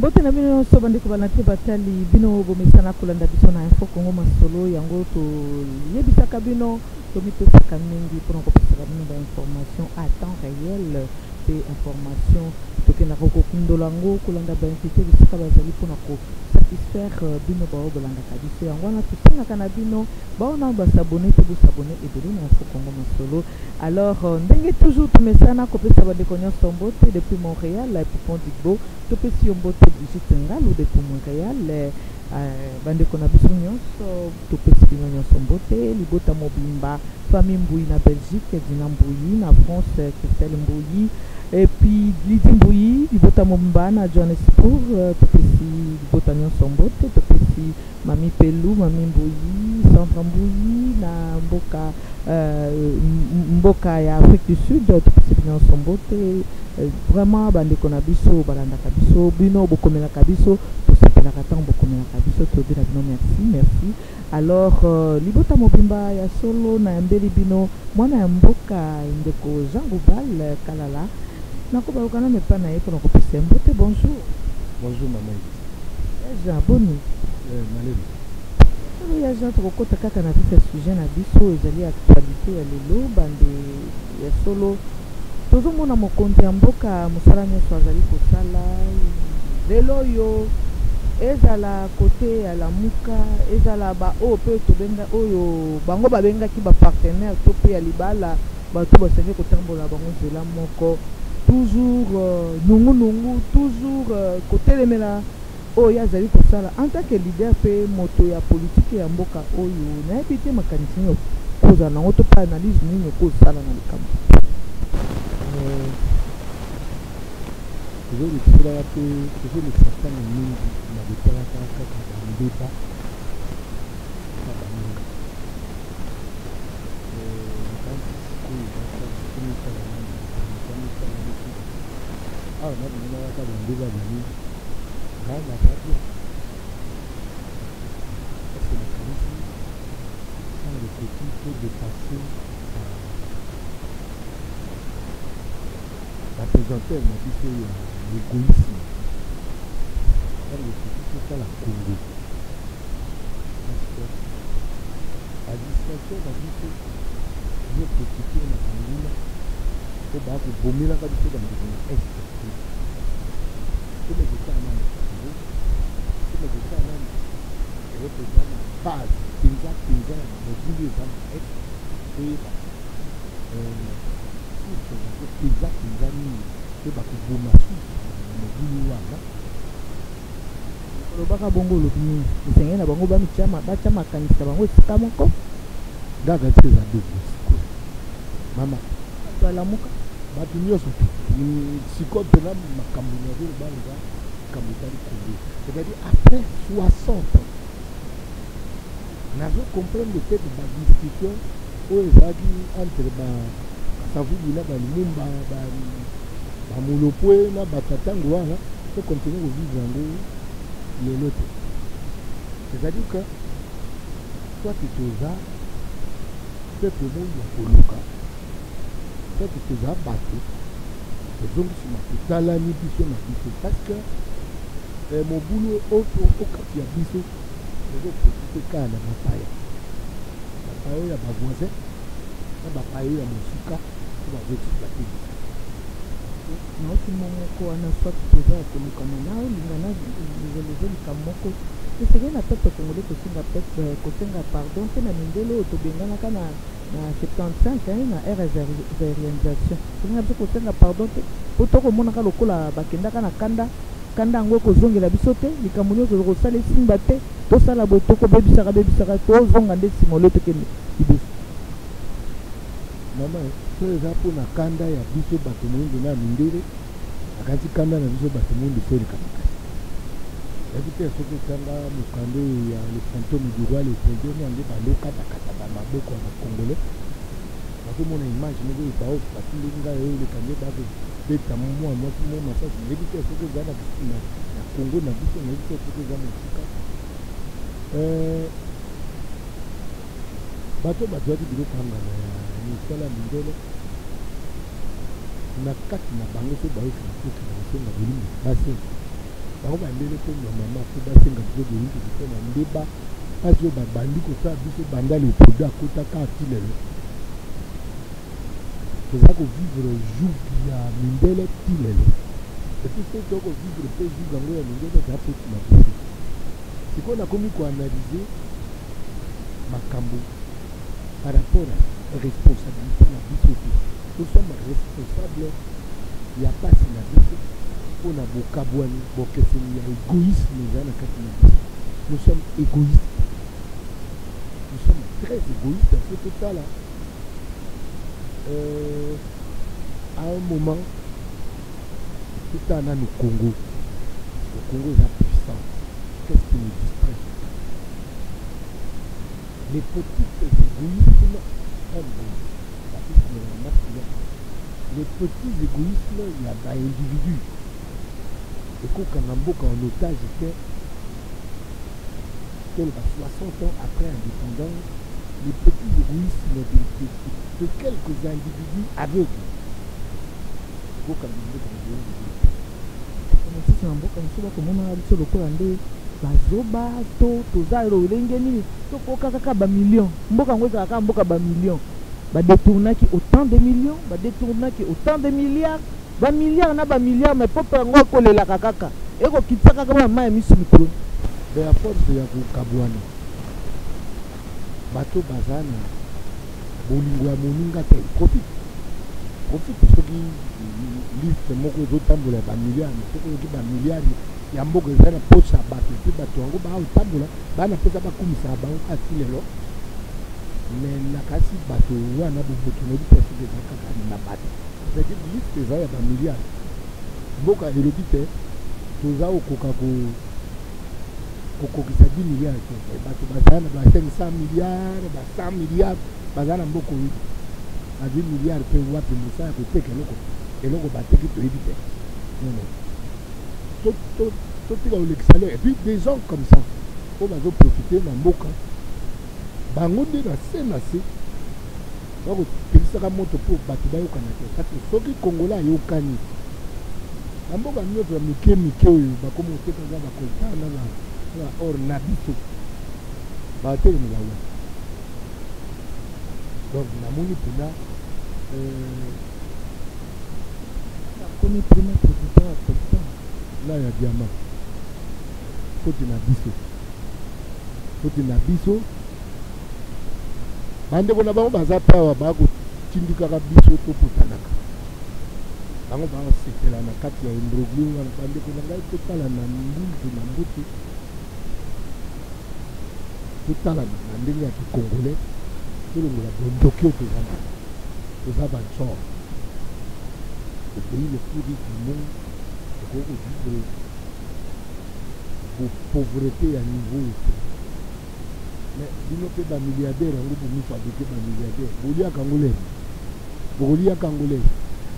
Mbote na bino soba ndiko banate batali bino bomesana kolanda biso na info Congo masolo yango to yebisaka bino to mitosaka mingi pour kopesa bino ba information à temps réel pe information to ke na kokundo lango kolanda ba invité bisaka bazali pour na ko satisfaire bino ba obolanda ka biso yango na tusinga kana bino ba ona ba s'abonner to s'abonner et de na info Congo masolo alors ndenge toujours tumesana kopesa ba dekonyo sombote depuis Montréal la Pondigbo to pe si ombote Jitengal ou de Montréal, bande qu'on a besoin, tout petit union sont beauté, Libota Mobimba, famille Mbouyi na Belgique, Dina Mbouyi na France, Christelle Mbouyi, et puis Lidi Mbouyi, Libota Mobimba na Johannesburg, tout petit Libota union sont beauté, tout petit Mami Pelou, Mami Mbouyi, Centre Mbouyi na Mboka, Mboka et Afrique du Sud, tout petit union sont beauté. Vraiment bande konabiso balanda kabiso bino bokomela kabiso tosepela katango bokomela kabiso tobela bino merci alors libota mobimba ya solo na yambeli bino mwana ya mboka ndeko Jean-Goubal kalala nakobalukana mepa na ye pona kopesa mbote bonjour bonjour maman Jean boni malheureux solo ya Jean tokokota kaka na tisa sujet na biso ezali actualité ya lelo bande ya solo toujours mon amour compte en boca musalani swazali kosala deloyo ezala côté à la muka ezala ba o peut to benga oyo bango babenga ki ba partenaire to pe ya libala ba to basenge ko tambola bango zela moko toujours nungu toujours côté lemela o ya zali kosala en tant que leader pe moto ya politique ya mboka oyo na epité makanisi koza na auto analyse nini ko sala na likambo toujours le travail toujours le certain nombre n'a de pas la carte dans le débat présenté m'a dit que l'égoïsme elle le critique à la Congo parce que la distraction m'a dit que je critiquais la famille et bah vous bombez la qualité dans le monde est tous les états membres tous les états membres représentent la base pinza le boulot est et lobaka bongo lobi esenge na bango bamityamakanisa bango esika moko gaga ti eza debosiko mama bato alamuka bato nyonso sikoyo mpena makambo nyonso baloba makambo etali kongo c'est-à-dire après 60 ans nazo comprendre peut-être badiscussion oyo ezalaki entre ba savu bila balimumba bamulopwe na bakatango wana to continue kovivre yango lelo te c'est-à-dire que soki toza peuple monde ya koluka soki toza bato tozongisima totalani biso na biso parce que mobulu okati ya biso tozoprofite kaka na bapaya bapaya ya bavoisin na bapaya ya mosika na oti moko wana soki toza ya kolukana nao lingana liveleze likamoko esengeli na peuple congolais kosenga peuple kosenga pardon mpe na mindele oyo tobenganaka na 75 na ere réalisation tolinga biso kosenga pardon te po tokomonaka lokola bakendaka na kanda yango ekozongela biso te likambo nyonso tokosala esimba te tosala boye tokobebisaka tozonga nde nsima olio tokende liboso mama so eza mpona kanda ya biso bato moindo na mindele akanti kanda na biso bato moindo solikamakasi yabi te soki otanga mokando ya le fantôme du roi leopoldoni yango baloka bakata bamaboko ya bacongolais bazomona image moko ebaopati ndenga oyo lekande babeta mwa mwasi mwa masasi nayebi te soki eza na congo na biso nayebi te soki eza mosika bato bazwaki biloko angana ya misala mindele na kati na bango so bayoki na koki na kosenga bolimo basi C'est qu'on a commis quoi analyser ma cambo par rapport à la responsabilité de la société. Nous sommes responsables, il n'y a pas si la société, on a beaucoup de égoïsme, nous sommes égoïstes. Nous sommes très égoïstes dans cet état-là. À un moment, tout en a le Congo. Le Congo est puissant. Qu'est-ce qui nous distrait? Les petits égoïsmes aiment les petits égoïsmes, il y a des individus. Et quand en otage était à 60 ans après l'indépendance, les petits égoïsmes de quelques individus aveugles. Bazoba to tozalo lengeni to kokaka ba millions mboka ngo ezaka mboka ba millions ba détourna qui autant de millions ba détourna qui autant de milliards ba milliards na ba milliards mais peuple ngo kolela kakaka et ko kitaka kama ma misu mikro de la force ya ko kabwana bato bazana bolingwa moninga te profit parce que liste moko zo tambola ba milliards mais ko ki ba milliards il y a beaucoup de gens qui ont des et puis des gens comme ça, on va profiter de Moka. Bango de la CNAC, on va utiliser la moto pour battre au Canada. Parce que ceux qui Congolais et au Cani, on va mieux faire Miké, on va commencer à faire la colta, on va nabito. Battre le Lawa. Donc, la monnaie pour la. Comme le premier producteur, là il y a diamant. Faut une abisso. Bande bon abang bazapa wa bago tindika abisso to putanaka. Bango bango sekela na kati ya ndroglu na bande kuna ngai totala na mbuzi na mbuti. Totala na ndinga ya Kongole. Tulungu la bondokio to zama. To zaba chon. Le pays le plus riche du monde. Le Congo du Brésil. Pauvreté à niveau. Mais nous sommes des milliardaires, nous fabriquons des milliardaires. Bolia Congolais.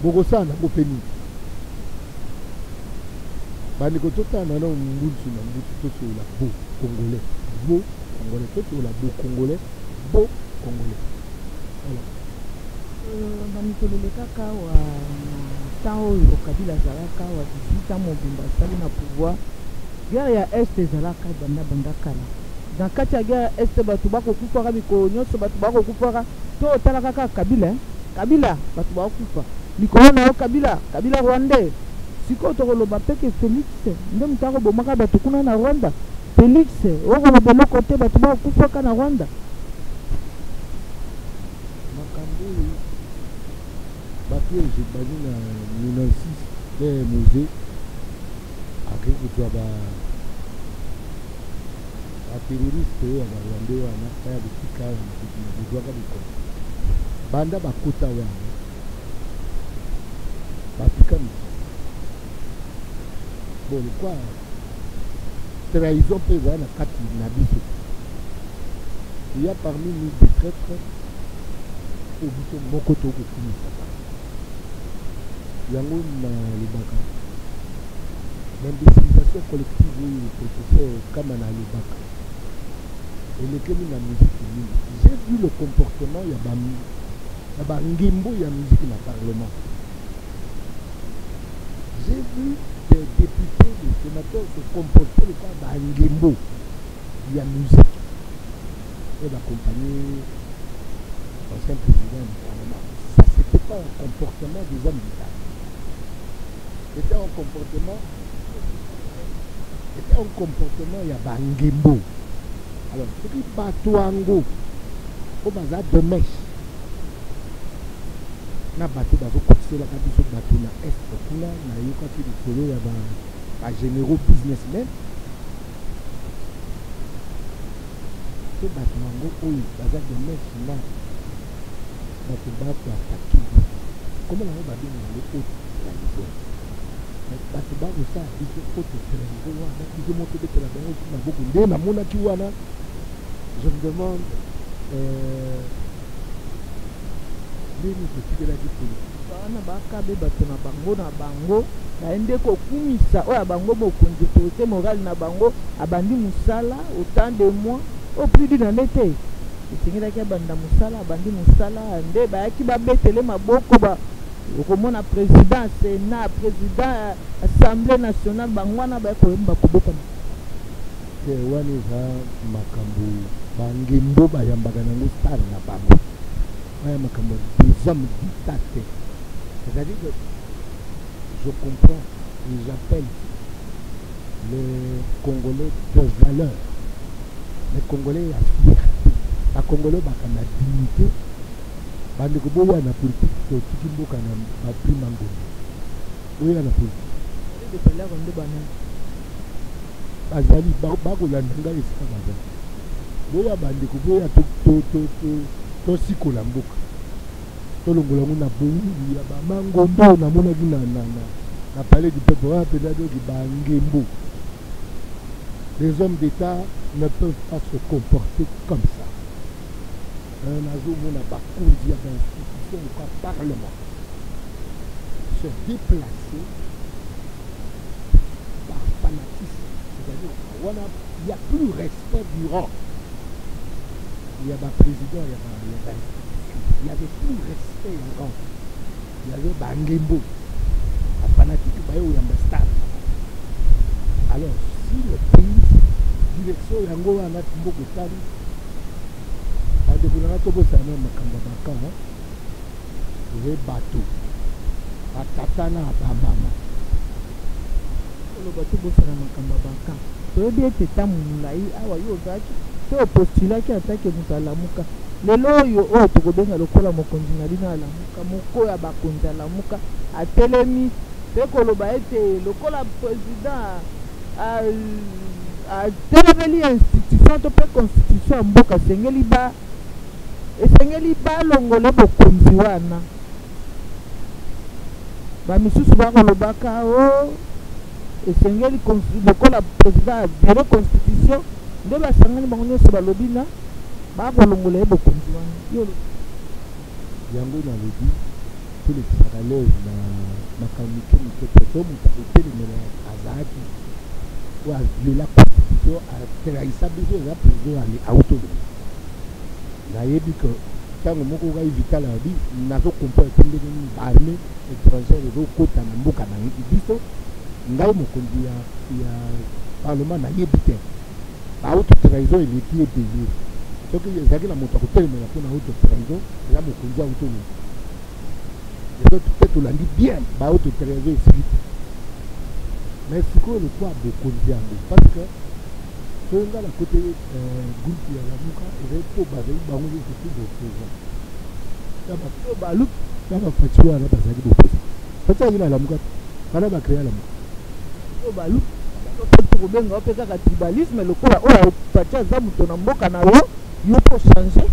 Bogosa n'a pas fini. Banekotota n'a pas un bout de Congolais. Guerre ya este zalaka banda bandakala dans katia guerre este batu bako kufara biko nyonso batu bako kufara to talaka ka kabila batu bako kufa mikona yo kabila rwandais siko to koloba peke Felix ndem tako bomaka batu kuna na Rwanda Felix oko na bomo kote batu bako kufa na Rwanda makambi batu je badina 1906 de musée il y a parmi nous des traîtres au bout de l'indemnisation collective oui, le professeur Kamana Lubaka. Et le Kémi la musique. J'ai vu le comportement, il y a Bangimbo, il y a musique dans le Parlement. J'ai vu les députés, les sénateurs se comportaient le cas dans les mots, il y a musique. Et d'accompagner l'ancien président du Parlement. Ça, ce n'était pas un comportement des hommes d'État. C'était un comportement. C'était un comportement, il y a Bangembo. Alors, ce qui Batuango, au bazar de Mèche, n'a battu dans le côté de la capitale Batou, dans l'Est, dans l'Est, il y a un généraux businessmen. Ce Batuango, oui, bazar de Mèche, là, Batuango, comment on va dire dans le haut de la Lisbonne? Batubango, ça, il faut que tu aies monté de la banque, tu as beaucoup d'aide, mais mon akiwana, je me demande. Bangembo bayambaka nango star na bango bayambaka des hommes d'État. C'est-à-dire que je comprends et j'appelle les Congolais de valeur. Les Congolais à fierté. Les Congolais ont la dignité. Ils ont la politique. Ils ont la prime en Gombe. Où est la politique? Ils ont la politique. Boya bandeko boya to sikola mboka tolongola ngo na boyi ya bamango mbo na mona kina na palais du peuple wa pedado di Bangembo. Les hommes d'État ne peuvent pas se comporter comme ça. Un azo mona bakundi ya institution au parlement se déplacer par fanatisme, c'est-à-dire voilà il n'y a plus respect du rang. Il y a un président, il y avait plus respect en rang. Il y avait Bangembo, un fanatique bayo yambastar. Alors, si le pays, direction Yango, on a tout beaucoup de temps, on a tout beaucoup de temps, on a les bateaux, à Tatana, à Bamama. Le bateau, c'est un Makambabaka. Le bateau, c'est un Makambabaka. Postulat qui attaque Mouka. Les loyaux, tu connais le col à Mokondinadina à la Mouka, Moko à Bakonda à la Mouka, à Télémi, le Coloba était le col à président à Télémi, institution de la constitution à Mouka, Sengeliba et Sengeliba, l'ongolé Bokondiwana. Bamisou Soubara Lobaka, et Sengeli, le col à président à la constitution. Nous avons sur la lobby, nous avons beaucoup de gens. Nous avons tous les parallèles dans la communauté de l'homme, nous avons vu la constitution à la réalisation de la prison à l'autonomie. Nous avons dit que quand nous avons évité la vie, nous avons compris que nous avons armé et transféré nos côtes à Namboka. Nous avons conduit à Parlement à l'hébiter. La haute trahison est liée payée. Ce que les agents ont montré, mais la haute trahison, c'est la moukouza autonome. Les autres, peut-être, on l'a dit bien, la haute trahison est suite. Mais c'est quoi le poids de Kondia? Parce que, si on a la côté groupe de la Mouka, il est pour baser, il va ouvrir ce type de présent. Ça va faire balouk, ça va fatiguer à la base de l'opposé. Fatiguer à la Mouka, ça va créer la Mouka. Problème avec le tribalisme, le corps a changé,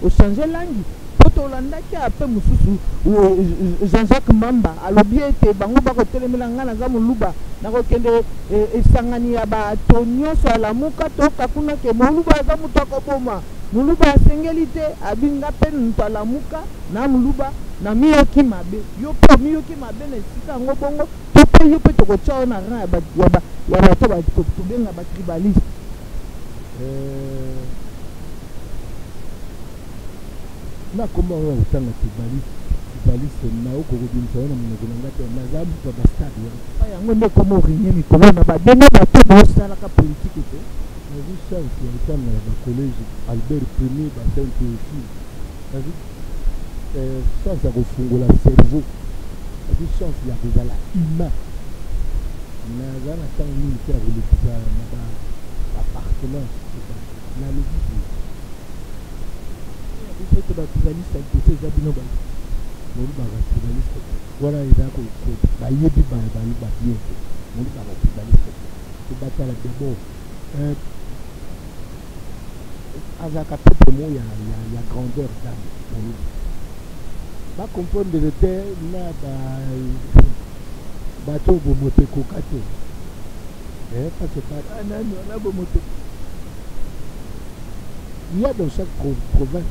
au changer langue. Quand on a appelé Jean-Jacques Mamba, à l'obéité, Bangouba, Télémélanga, Zamoulouba, Narokende, et Sanganiaba, Tonio, Salamouka, Tokakuna, Moulouba, Zamoutokoma, Moulouba, Sengalité, Abinga, Pen, Talamouka, Namoulouba, Namioki Mabe, Yopo, Mioki Mabe, et Sika, Ngobongo, Topé, Yopo, Tokocha, Nara, Abadouaba. Il y a un problème de tribalisme. Comment on a autant de tribalisme tribalisme nao korobinso na munonga te nazabu to bastadi aya ngombe komo rinier mi komo na ba demo ba to bosa la ka politique te na vu ça qui est dans le collège Albert Premier ba sente aussi ça dit ça ça kofungola cerveau ça dit chance ya kozala humain na zana tant ni te reluxa na ba appartement na logique il faut que les tribalistes soient bien bons. Nous sommes tribalistes. Voilà les gens qui sont baillés du bain, baillés battus. Nous sommes tribalistes. Nous battons les débours. À la capitale, il y a grandeur d'âme. Je comprends que le terre n'a pas bateau pour monter cocaté. Parce que ah non, on a beau monter. Il y a dans chaque province.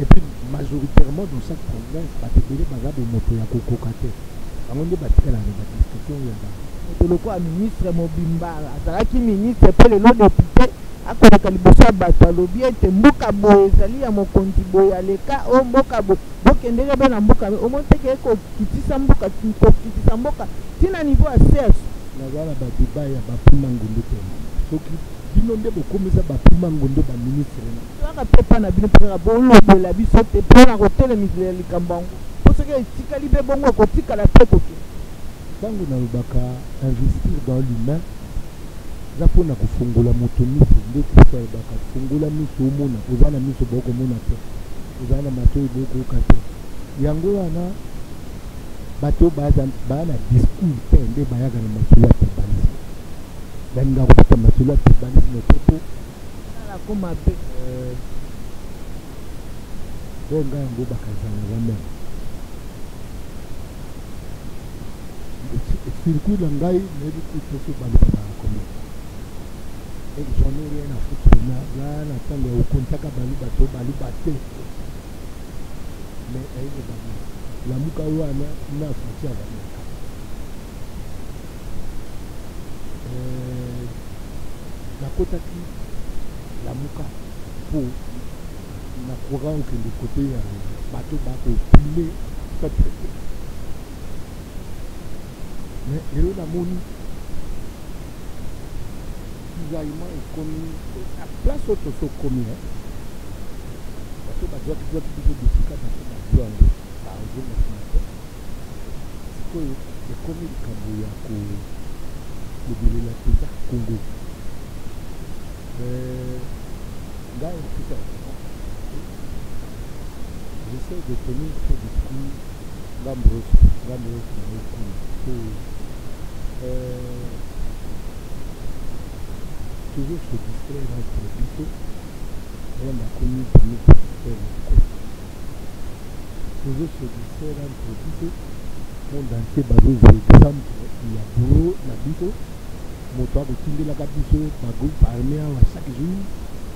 Et puis majoritairement dans chaque province, particulièrement par exemple moto ya kokokate. Quand on dit batikala na discussion ya ba. Et le quoi ministre Mobimba, azalaki ministre pour le nom député, akona kalibosa bato lobien te mboka boezali ya mokonti boya leka o mboka bo. Bokendele bana mboka o monteke ko kitisa mboka ko kitisa mboka tina niveau a CS. Nazala ba Dubai ya ba pima ngundu te. Soki il y a des ministres qui ont été investir dans l'humain. Il faut ben nga rota masula tribalisme topo ala kuma pe bonga ngo bakazana bana circuit la ngai meli kutoso balika komo et jamais rien à foutre là la tanga au contact bali baté mais elle est bali la muka wana na futia bali la côte qui la mouka pour la courant que le côté bateau bateau pilé peuple mais il y a la monie bizarrement est commis à place autre chose commis parce que bateau doit plutôt de ce cas dans le par exemple c'est quoi est commis le Cambodge de la Tita Congo. J'essaie de tenir ce discours d'Ambrose pour toujours se distraire entre les picots. On a connu pour nous distraire toujours se distraire entre les picots. On a fait des exemples. Il y a boulot, la bico. Mon toit de Tindé la Gabiso, ma groupe armée à chaque jour,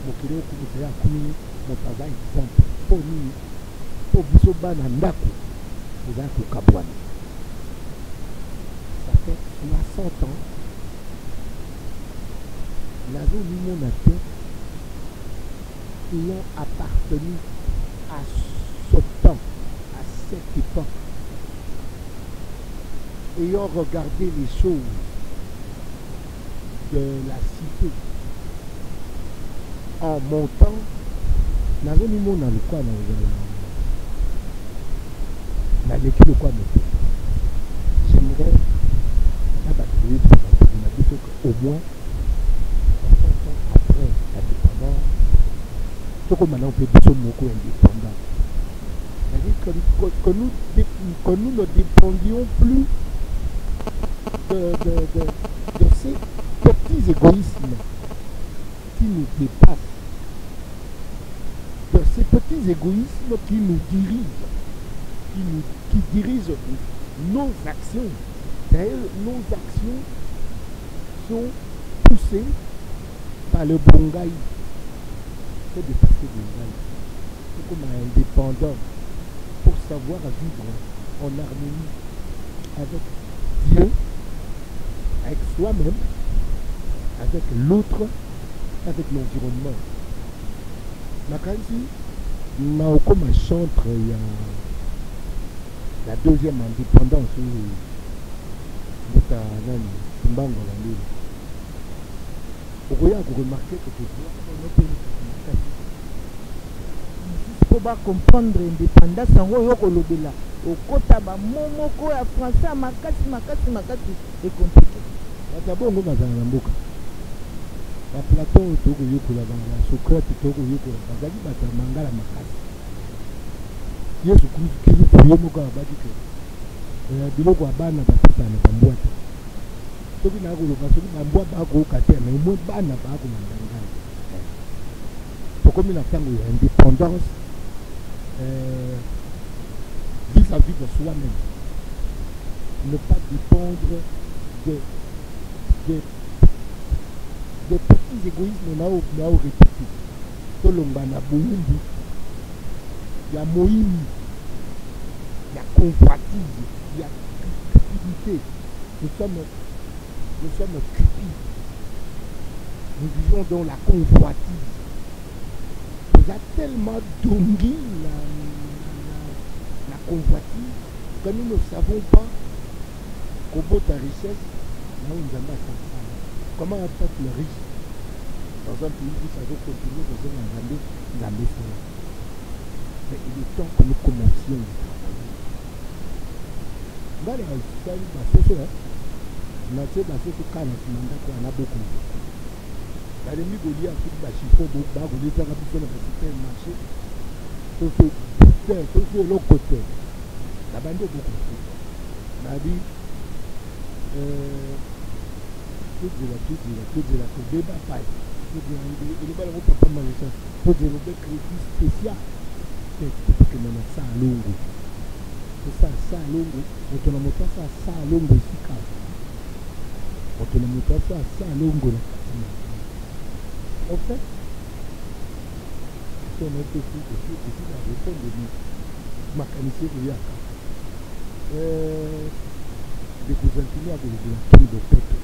mon kilo qui me fait accueillir, mon travail exemple pour nous, pour vous sauver un ndaku, vous êtes au Cabouane. Ça fait 60 ans, la zone du monde a fait, ils ont appartenu à ce temps, à cette époque, ayant regardé les choses. De la cité en montant n'avait ni mon dans le coin dans l'équipe de quoi j'aimerais la batterie au moins 60 ans après l'indépendance tout comme maintenant on peut dire beaucoup indépendant c'est-à-dire que nous ne dépendions plus de ces petits égoïsmes qui nous dépassent, de ces petits égoïsmes qui nous dirigent, qui dirigent nos actions. D'ailleurs, nos actions sont poussées par le bongaï. Il faut dépasser le bongaï. Il faut qu'on soit indépendant pour savoir vivre en harmonie avec Dieu, avec soi-même, avec l'autre, avec l'environnement. Makanzi, na okoma chantre ya la deuxième indépendance mboka nani Mbango la Ndile. Okoya remarquer que tu vois pour pas comprendre l'indépendance ngo yo ko lobela okota ba momoko ya français makati et compliqué d'abord ngo bazana na mboka ba Platon to ko yoko la banga Socrate to ko yoko bazali bata mangala makati Yesu Kristo ki yo moko abadike ya biloko abana batata na pambwata to ki na ko lo baso ki bambwa ba ko katema mo bana ba ko mandanga comme il attend l'indépendance vis-à-vis de soi-même. Ne pas dépendre des petits égoïsmes là où répété. Tolombana Boyumbi, il y a Moïmi, il y a convoitise, il y a cupidité. Nous sommes cupides. Nous vivons dans la convoitise. Il y a tellement d'ongui la convoitise que nous ne savons pas qu'au bout de la richesse, là où nous avons ça. Comment un peuple riche dans un pays où ça veut continuer dans un endroit dans les salles. Mais il est temps que nous commencions à travailler. Dans les résultats, on a fait parce que quand on a beaucoup. Il y a des migoliers à tout le chiffon, donc on a des thérapeutes dans le supermarché. Tout ce bouquin, tout ce l'autre côté. La bande est beaucoup plus. On a dit, tout de la, tout débat paille. Tout de la, il n'est pas le papa maréchal. Tout de la, crédit spécial. C'est tout que nous ça à l'ongo. C'est ça, ça à l'ongo. On te l'a montré ça à l'ongo ici, quand. On te l'a montré ça à l'ongo. En fait, si on a fait tout ceci, c'est la réponse de nous. Macanisé de Yaka. Des cousins qui ont des laquilles de pète.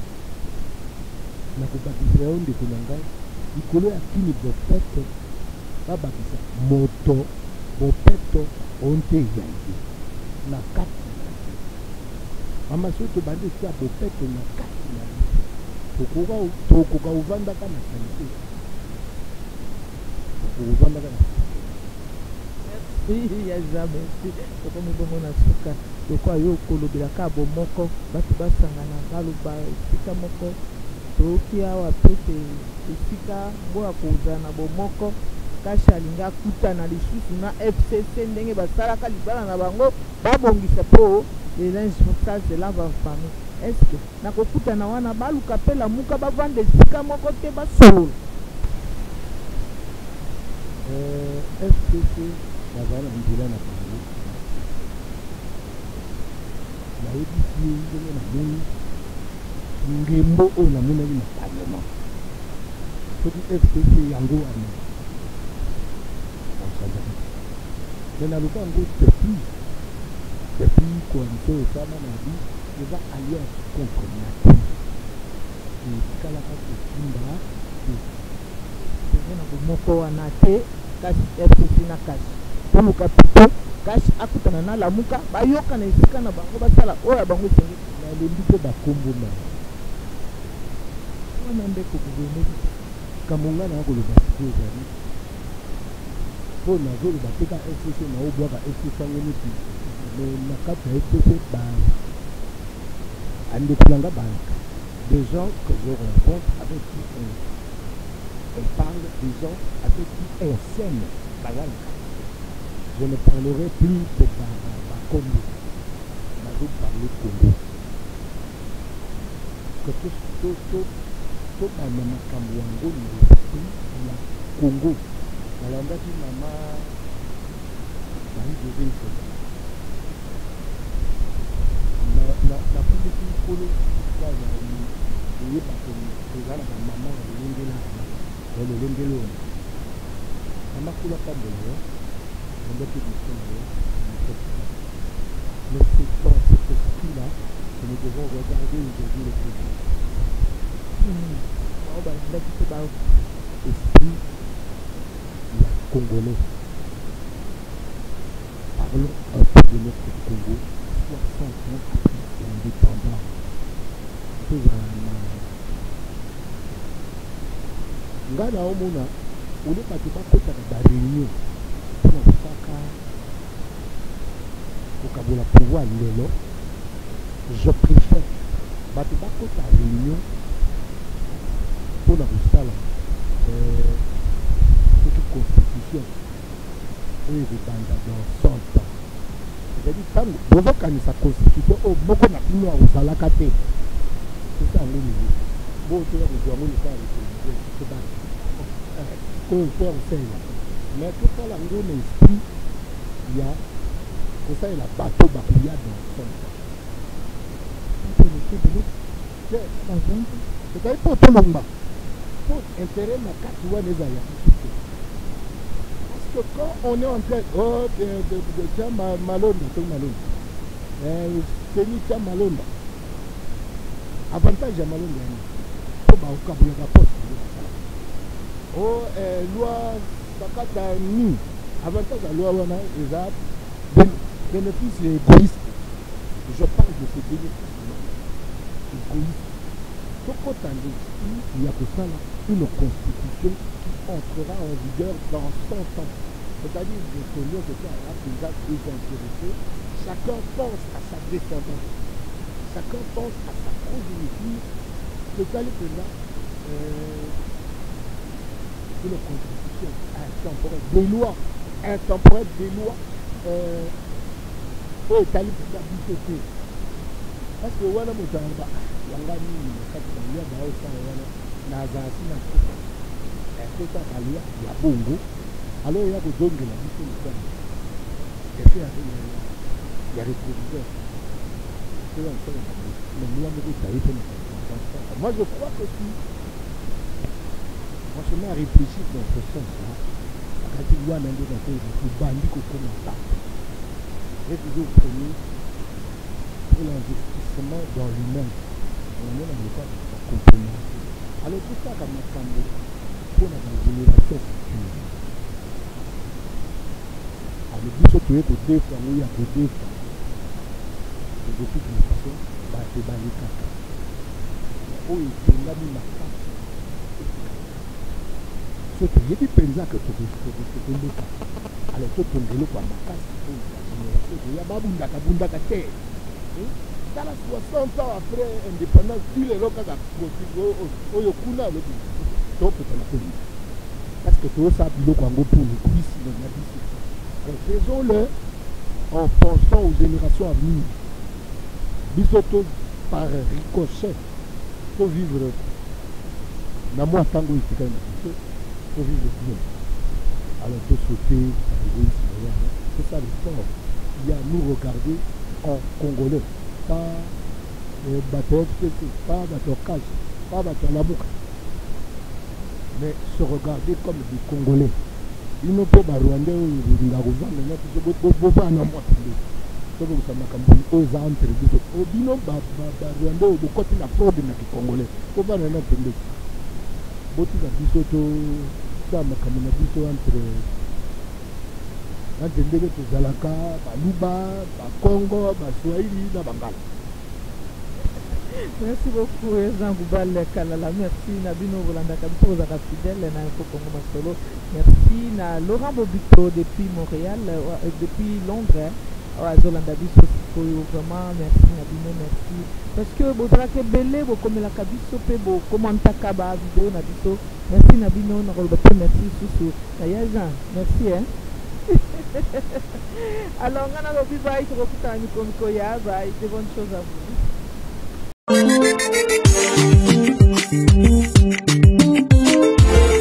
La compagnie de Konanga, il connaît la quille de pète. La bâtisse, moto, mopeto, on te yanké. La carte, la maman, si tu bandis, tu as mopeto, la carte, la carte. Pourquoi vous vendez la qualité? Il y a jamais comme on a souka de quoi yo kolobela ka bomoko batu basangana kaluba sika moko toki awa pete sika boya kozana bomoko kasha linga kuta na lisusu na FCC ndenge basalaka libala na bango babongisa po les responsables de la famille est-ce que na kokuta na wana baluka pela muka bavande sika moko te basolo FCC la valeur individuelle n'a pas lieu. La édition de la monnaie, Ngembo ou la monnaie n'a pas lieu. Pour que FCC Yango a mis. On s'en va. Mais la loi Yango, depuis qu'on fait au Sama Nabi, il va aller contre Nati. Et quand la carte est Kimba, c'est un peu moins kasi FCC na kasi tumuka pito kasi akutana na lamuka bayoka na isika na bango basala oya bango sengi na lendi pe bakombo na wana ndeko guverneri kamunga na ko loba kuzali po na zolo bateka FCC na obwa ka FCC ngene ti na kata FCC ba ande kulanga banka des gens que je rencontre avec qui on parle des gens avec qui on sème. Je ne parlerai plus de Congo. Je vais parler de Congo. Que tout le monde a Congo. Il y a Congo. Il y a un peu le lendemain, on a coupé la table, on a coupé le soleil, mais c'est dans cet esprit-là que nous devons regarder aujourd'hui le présent. On va mettre dans l'esprit du Congolais. Parlons un peu de notre Congo soit sans compte indépendant. Ngana omona ule patika kota na barinyo kwa kusaka kukabula pouvoir lelo. Je préfère bato bakota réunion pour la Rusala toute constitution et les bandes dans son temps. C'est-à-dire quand vous voyez sa constitution, oh, beaucoup n'a plus à Rusala Katé. C'est ça le niveau. Bon, tu vois, vous avez dit ça avec le niveau. C'est ça. Mais tout ça, l'anglais, l'esprit, il y a, pour ça, il y a bateau bakuya dans son temps. C'est-à-dire pour tout le monde. Pour intérêt, ma carte, ouais, les ailleurs. Parce que quand on est en train de tiens malone, c'est ni tiens malone. Avantage à malone, c'est pas au cas où il y a la poste. Oh, loi, ça carte à nous. Avantage à loi, on a déjà bénéfice égoïste. Je parle de ces bénéfices. Il y a pour ça une constitution qui entrera en vigueur dans 100 ans. C'est-à-dire que ce lieu de terre a déjà des intéressés. Chacun pense à sa descendance. Chacun pense à sa progéniture. C'est-à-dire que là, une constitution intemporelle, des lois, intemporelle des lois, et établie pour la bibliothèque. Parce que voilà mon temps, alors il y a des dons de la vie il y a des producteurs. Moi je crois que si on se met à réfléchir dans ce sens-là, quand il y a un bandit qui commence à et toujours premier pour l'investissement dans l'humain. Alors tout ça, comme on a dit, pour la génération future, avec tout ce qui est côté femme, il y a côté femme, et de toute façon, il va se balayer comme ça. Oh, il y a une marque. Ce qui est du paysan que tu peux le faire. Alors, tu peux le faire, il y a Babunda, Katé. Quand à 60 ans après l'indépendance, tous les gens qui ont été parce que tout ça, il y a faisons-le en pensant aux générations à venir. Ils sont par ricochet. Il faut vivre. Dans moi, tant que je faut vivre bien. Alors, il faut sauter. C'est ça le sport. Il y a nous regarder en Congolais. Pas bateau FCC, pas bateau cash, pas bateau la boucle. Mais se regarder comme des Congolais. Il ne peut pas Rwandais ou il a rejoint maintenant parce que beaucoup pas en amont. Tout le monde s'en a comme aux entre deux. Au binom Rwandais ou beaucoup de la fraude dans les Congolais. Faut pas en entendre. Beaucoup de bisoto, ça m'a comme un bisoto entre Entendez que Zalaka, Baluba, Congo, Swahili, Nabangala. Merci beaucoup, Zangoubal Kalala. Merci, Nabino Volanda Kabito, Zara Fidel, Naïko Congo Masolo. Merci, Laurent Bobito, depuis Montréal, depuis Londres, Zolanda Biso, vraiment, merci, Nabino, merci. Parce que Bodrake Bele, Bokomela Kabiso, Pebo, Komanta Kaba, Vidéo, Nabiso. Merci, Nabino, Narolbato, merci, Soussou. Nayazan, merci, hein. Alors, on a envie de voir, il faut que tu aies une bonne chose à vous.